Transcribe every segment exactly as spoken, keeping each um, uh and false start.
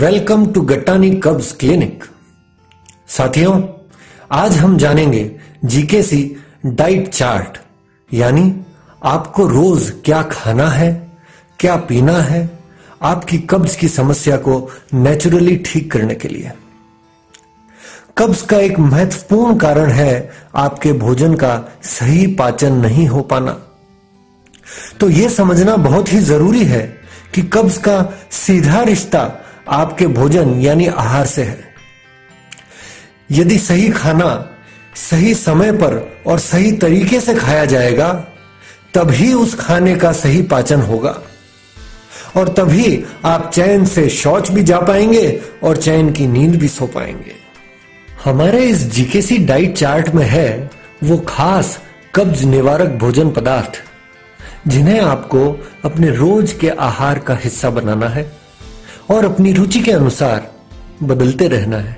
Welcome to Gattani कब्ज clinic. साथियों, आज हम जानेंगे जीकेसी डाइट चार्ट, यानी आपको रोज क्या खाना है, क्या पीना है, आपकी कब्ज की समस्या को नेचुरली ठीक करने के लिए। कब्ज का एक महत्वपूर्ण कारण है आपके भोजन का सही पाचन नहीं हो पाना। तो यह समझना बहुत ही जरूरी है कि कब्ज का सीधा रिश्ता आपके भोजन यानी आहार से है। यदि सही खाना सही समय पर और सही तरीके से खाया जाएगा, तभी उस खाने का सही पाचन होगा और तभी आप चैन से शौच भी जा पाएंगे और चैन की नींद भी सो पाएंगे। हमारे इस जीकेसी डाइट चार्ट में है वो खास कब्ज निवारक भोजन पदार्थ, जिन्हें आपको अपने रोज के आहार का हिस्सा बनाना है और अपनी रुचि के अनुसार बदलते रहना है।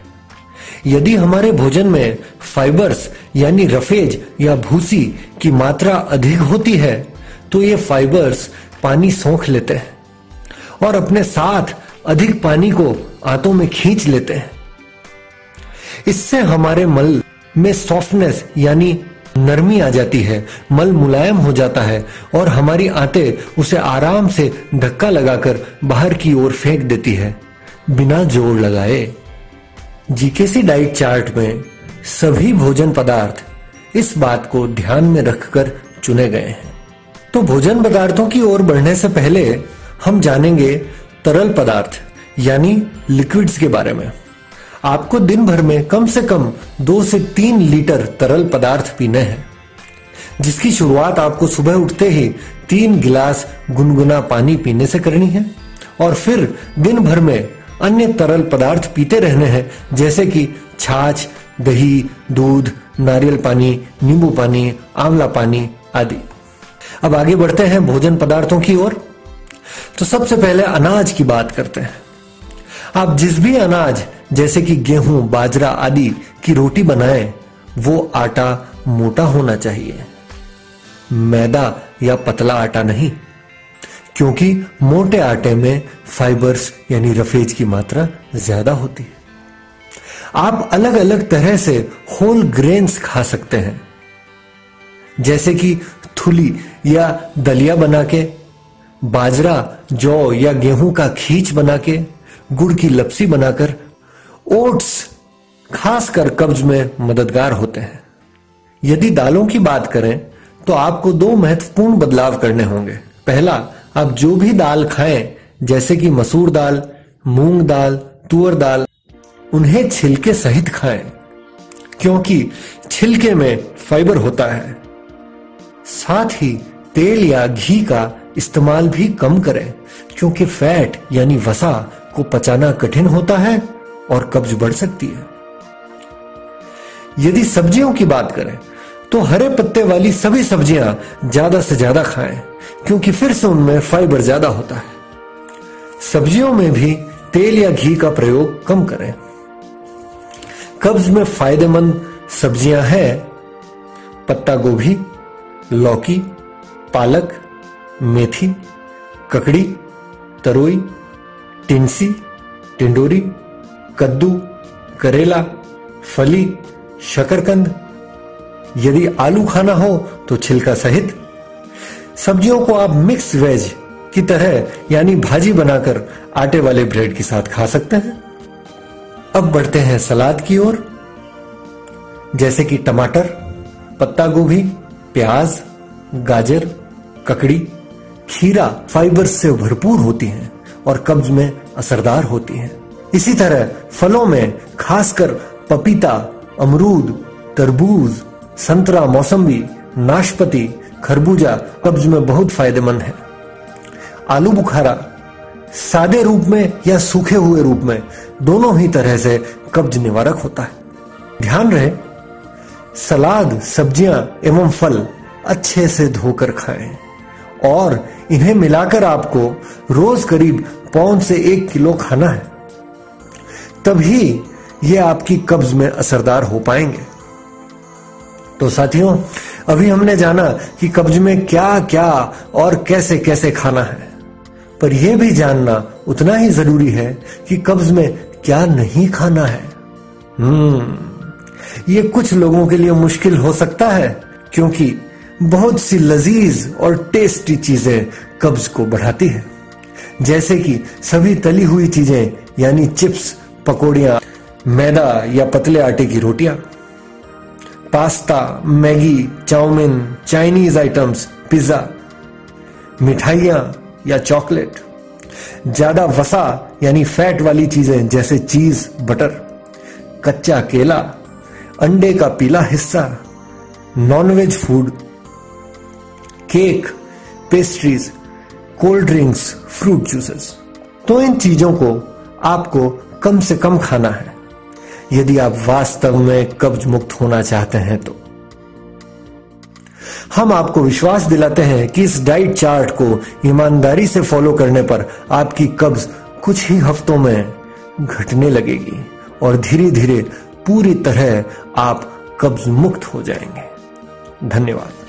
यदि हमारे भोजन में फाइबर्स यानी रफेज या भूसी की मात्रा अधिक होती है, तो ये फाइबर्स पानी सोख लेते हैं और अपने साथ अधिक पानी को आंतों में खींच लेते हैं। इससे हमारे मल में सॉफ्टनेस यानी नरमी आ जाती है, मल मुलायम हो जाता है और हमारी आंतें उसे आराम से धक्का लगाकर बाहर की ओर फेंक देती है, बिना जोर लगाए। जीकेसी डाइट चार्ट में सभी भोजन पदार्थ इस बात को ध्यान में रखकर चुने गए हैं। तो भोजन पदार्थों की ओर बढ़ने से पहले हम जानेंगे तरल पदार्थ यानी लिक्विड्स के बारे में। आपको दिन भर में कम से कम दो से तीन लीटर तरल पदार्थ पीने हैं, जिसकी शुरुआत आपको सुबह उठते ही तीन गिलास गुनगुना पानी पीने से करनी है और फिर दिन भर में अन्य तरल पदार्थ पीते रहने हैं, जैसे कि छाछ, दही, दूध, नारियल पानी, नींबू पानी, आंवला पानी आदि। अब आगे बढ़ते हैं भोजन पदार्थों की ओर। तो सबसे पहले अनाज की बात करते हैं। आप जिस भी अनाज जैसे कि गेहूं, बाजरा आदि की रोटी बनाएं, वो आटा मोटा होना चाहिए, मैदा या पतला आटा नहीं, क्योंकि मोटे आटे में फाइबर्स यानी रफेज की मात्रा ज्यादा होती है। आप अलग अलग तरह से होल ग्रेन्स खा सकते हैं, जैसे कि थुली या दलिया बना के, बाजरा, जौ या गेहूं का खींच बना के, गुड़ की लपसी बनाकर। ओट्स खासकर कब्ज में मददगार होते हैं। यदि दालों की बात करें तो आपको दो महत्वपूर्ण बदलाव करने होंगे। पहला, आप जो भी दाल खाएं, जैसे कि मसूर दाल, मूंग दाल, तुअर दाल, उन्हें छिलके सहित खाएं, क्योंकि छिलके में फाइबर होता है। साथ ही तेल या घी का इस्तेमाल भी कम करें, क्योंकि फैट यानी वसा को पचाना कठिन होता है और कब्ज बढ़ सकती है। यदि सब्जियों की बात करें तो हरे पत्ते वाली सभी सब्जियां ज्यादा से ज्यादा खाएं, क्योंकि फिर से उनमें फाइबर ज्यादा होता है। सब्जियों में भी तेल या घी का प्रयोग कम करें। कब्ज में फायदेमंद सब्जियां हैं पत्ता गोभी, लौकी, पालक, मेथी, ककड़ी, तरोई, टिंसी, टिंडोरी, कद्दू, करेला, फली, शकरकंद। यदि आलू खाना हो तो छिलका सहित। सब्जियों को आप मिक्स वेज की तरह यानी भाजी बनाकर आटे वाले ब्रेड के साथ खा सकते हैं। अब बढ़ते हैं सलाद की ओर, जैसे कि टमाटर, पत्ता गोभी, प्याज, गाजर, ककड़ी, खीरा फाइबर से भरपूर होती हैं और कब्ज में असरदार होती हैं। इसी तरह फलों में खासकर पपीता, अमरूद, तरबूज, संतरा, मौसम्बी, नाशपाती, खरबूजा कब्ज में बहुत फायदेमंद है। आलू बुखारा सादे रूप में या सूखे हुए रूप में दोनों ही तरह से कब्ज निवारक होता है। ध्यान रहे, सलाद, सब्जियां एवं फल अच्छे से धोकर खाएं और इन्हें मिलाकर आपको रोज करीब पौन से एक किलो खाना है, तभी ये आपकी कब्ज में असरदार हो पाएंगे। तो साथियों, अभी हमने जाना कि कब्ज में क्या क्या और कैसे कैसे खाना है। पर यह भी जानना उतना ही जरूरी है कि कब्ज में क्या नहीं खाना है। हम्म ये कुछ लोगों के लिए मुश्किल हो सकता है क्योंकि बहुत सी लजीज और टेस्टी चीजें कब्ज को बढ़ाती है, जैसे कि सभी तली हुई चीजें यानी चिप्स, पकौड़ियां, मैदा या पतले आटे की रोटियां, pasta, Maggi, chowmein, Chinese items, pizza, मिठाइयां या चॉकलेट, ज्यादा वसा यानी फैट वाली चीजें जैसे चीज, बटर, कच्चा केला, अंडे का पीला हिस्सा, nonveg food, cake, pastries, cold drinks, fruit juices. तो इन चीजों को आपको कम से कम खाना है यदि आप वास्तव में कब्ज मुक्त होना चाहते हैं। तो हम आपको विश्वास दिलाते हैं कि इस डाइट चार्ट को ईमानदारी से फॉलो करने पर आपकी कब्ज कुछ ही हफ्तों में घटने लगेगी और धीरे धीरे पूरी तरह आप कब्ज मुक्त हो जाएंगे। धन्यवाद।